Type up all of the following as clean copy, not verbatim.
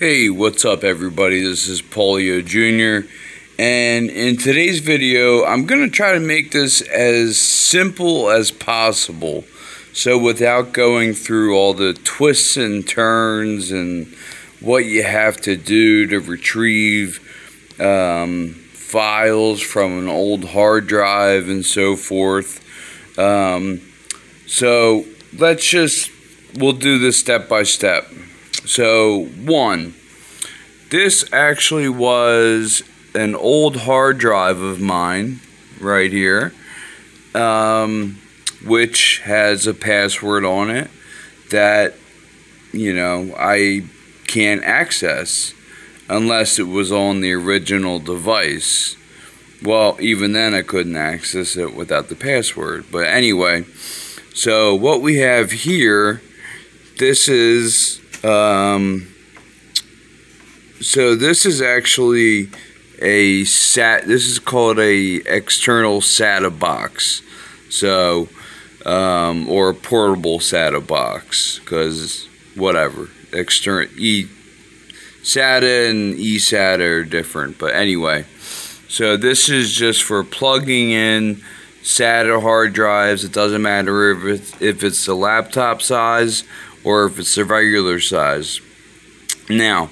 Hey, what's up everybody? This is Paulio Jr. And in today's video, I'm going to try to make this as simple as possible. So without going through all the twists and turns and what you have to do to retrieve files from an old hard drive and so forth. So let's just, we'll do this step by step. So, one, this actually was an old hard drive of mine right here, which has a password on it that, you know, I can't access unless it was on the original device. Well, even then I couldn't access it without the password. But anyway, so what we have here, this is... so this is actually a SATA, this is called a external SATA box, so, or a portable SATA box, because whatever, external, SATA and eSATA are different, but anyway, so this is just for plugging in SATA hard drives. It doesn't matter if it's the laptop size or if it's a regular size. Now,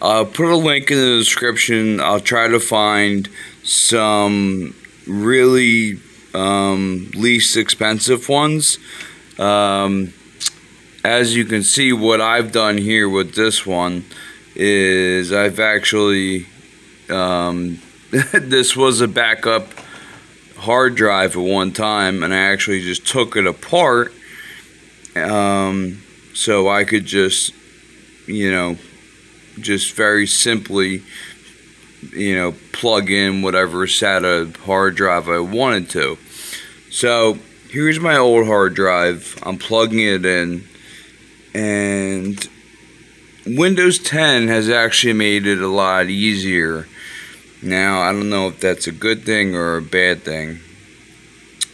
I'll put a link in the description. I'll try to find some really least expensive ones. As you can see, what I've done here with this one is I've actually, this was a backup hard drive at one time, and I actually just took it apart. So I could just, you know, just very simply, you know, plug in whatever SATA hard drive I wanted to. So here's my old hard drive. I'm plugging it in, and Windows 10 has actually made it a lot easier. Now, I don't know if that's a good thing or a bad thing,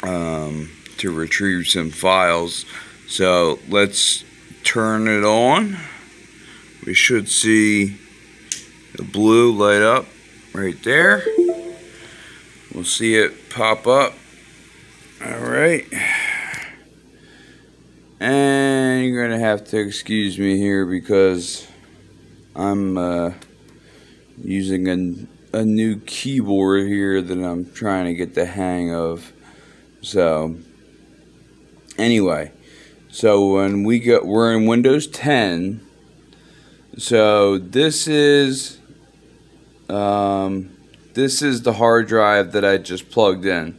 to retrieve some files. So let's turn it on. We should see the blue light up right there. We'll see it pop up. All right. And you're gonna have to excuse me here because I'm using a new keyboard here that I'm trying to get the hang of. So anyway. So when we're in Windows 10. So this is the hard drive that I just plugged in.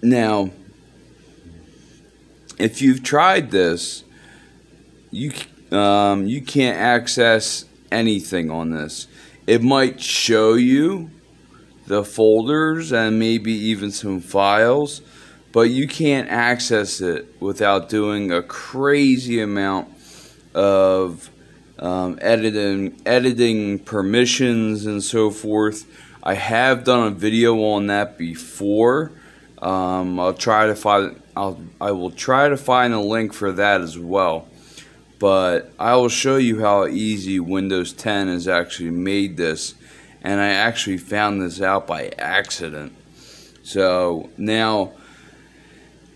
Now, if you've tried this, you can't access anything on this. It might show you the folders and maybe even some files, but you can't access it without doing a crazy amount of editing permissions and so forth. I have done a video on that before. I will try to find a link for that as well. But I will show you how easy Windows 10 has actually made this, and I actually found this out by accident. So now,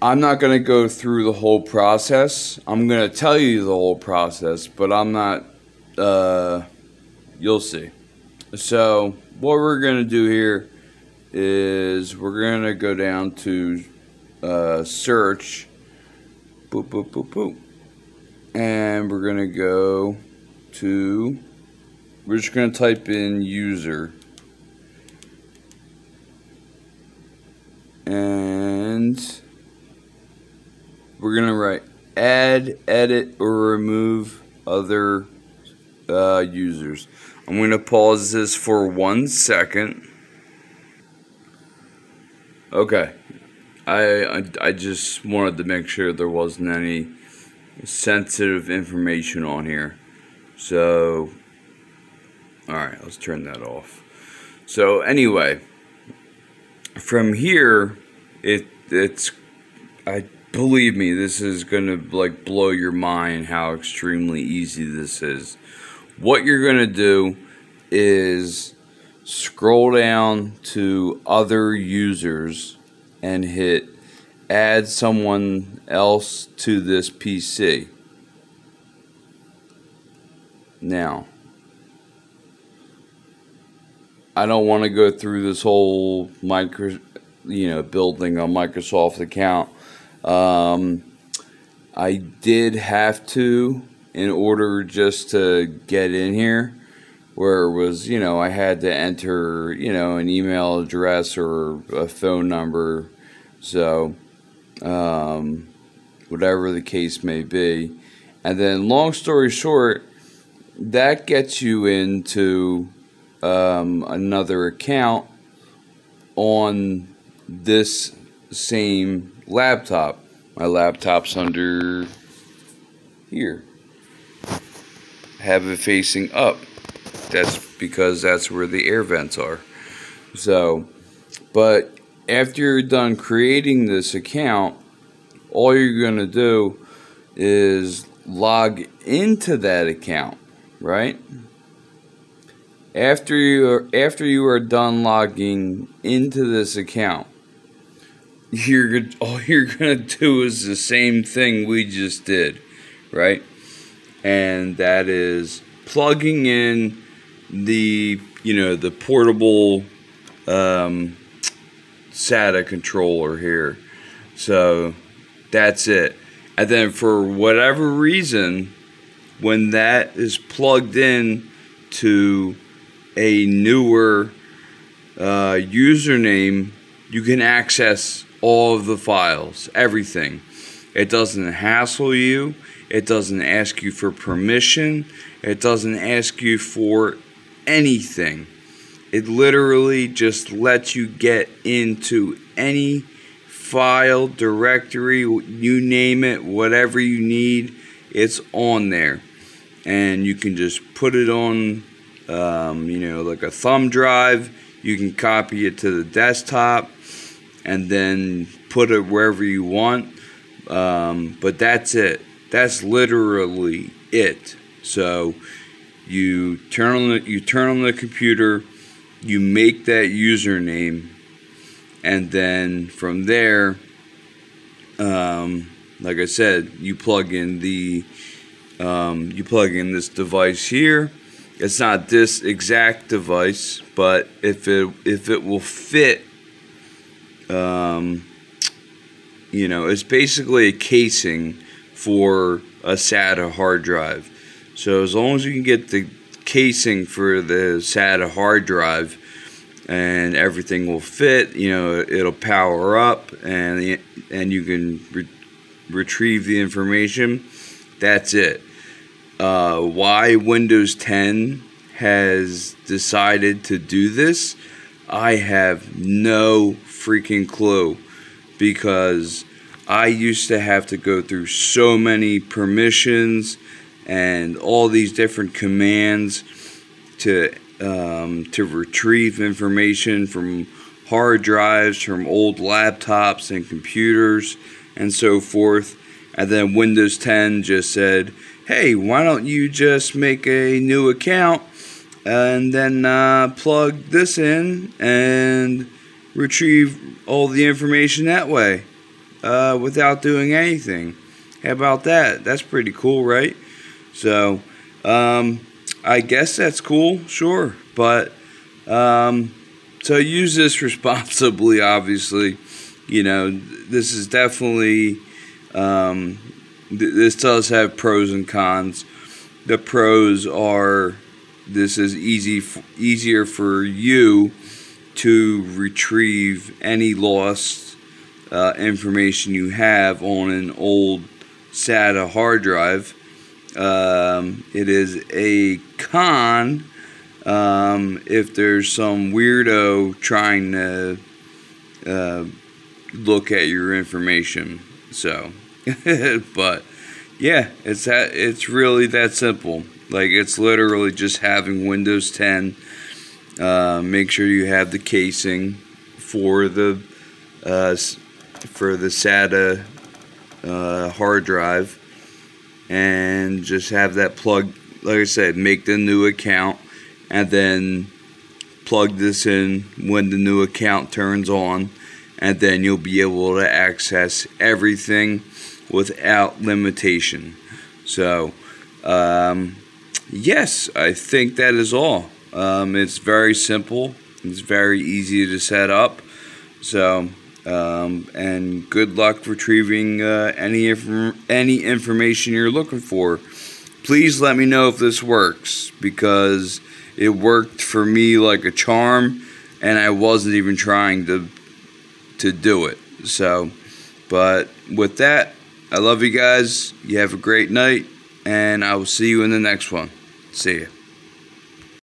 I'm not going to go through the whole process. I'm going to tell you the whole process, but I'm not, you'll see. So what we're going to do here is we're going to go down to search, boop, boop, boop, boop. And we're going to go to, we're just going to type in user. And... we're going to write add, edit, or remove other users. I'm going to pause this for 1 second. Okay. I just wanted to make sure there wasn't any sensitive information on here. So, alright, let's turn that off. So, anyway, from here, believe me, this is going to like blow your mind how extremely easy this is. what you're going to do is scroll down to other users and hit add someone else to this PC. Now, I don't want to go through this whole building a Microsoft account. I did have to, in order just to get in here, where it was, I had to enter, an email address or a phone number. So, whatever the case may be. And then, long story short, that gets you into another account on this same laptop. My laptop's under here. Have it facing up. That's because that's where the air vents are. So, but after you're done creating this account, all you're going to do is log into that account, right? After you are done logging into this account, all you're going to do is the same thing we just did, right? And that is plugging in the the portable SATA controller here. So that's it. And then for whatever reason, when that is plugged in to a newer username, you can access all of the files, everything. It doesn't hassle you. It doesn't ask you for permission. It doesn't ask you for anything. It literally just lets you get into any file, directory, you name it, whatever you need, it's on there. And you can just put it on, like a thumb drive. You can copy it to the desktop and then put it wherever you want. But that's it. That's literally it. So you turn on the computer, you make that username, and then from there, like I said, you plug in this device here. It's not this exact device, but if it will fit, it's basically a casing for a SATA hard drive. So as long as you can get the casing for the SATA hard drive, and everything will fit, it'll power up, and you can retrieve the information. That's it. Why Windows 10 has decided to do this, I have no freaking clue, because I used to have to go through so many permissions and all these different commands to retrieve information from hard drives, from old laptops and computers and so forth. And then Windows 10 just said, hey, why don't you just make a new account and then plug this in and retrieve all the information that way without doing anything. How about that? That's pretty cool, right? So, I guess that's cool, sure, but, so use this responsibly, obviously. This is definitely, this does have pros and cons. The pros are, this is easier for you to retrieve any lost information you have on an old SATA hard drive. It is a con if there's some weirdo trying to look at your information. So, but yeah, it's really that simple. Like, it's literally just having Windows 10. Make sure you have the casing for the SATA hard drive. And just have that plug like I said, make the new account and then plug this in when the new account turns on, and then you'll be able to access everything without limitation. So yes, I think that is all. It's very simple, it's very easy to set up. So and good luck retrieving any information you're looking for. Please let me know if this works, because it worked for me like a charm, and I wasn't even trying to do it. So, but with that, I love you guys. You have a great night, and I will see you in the next one. See ya.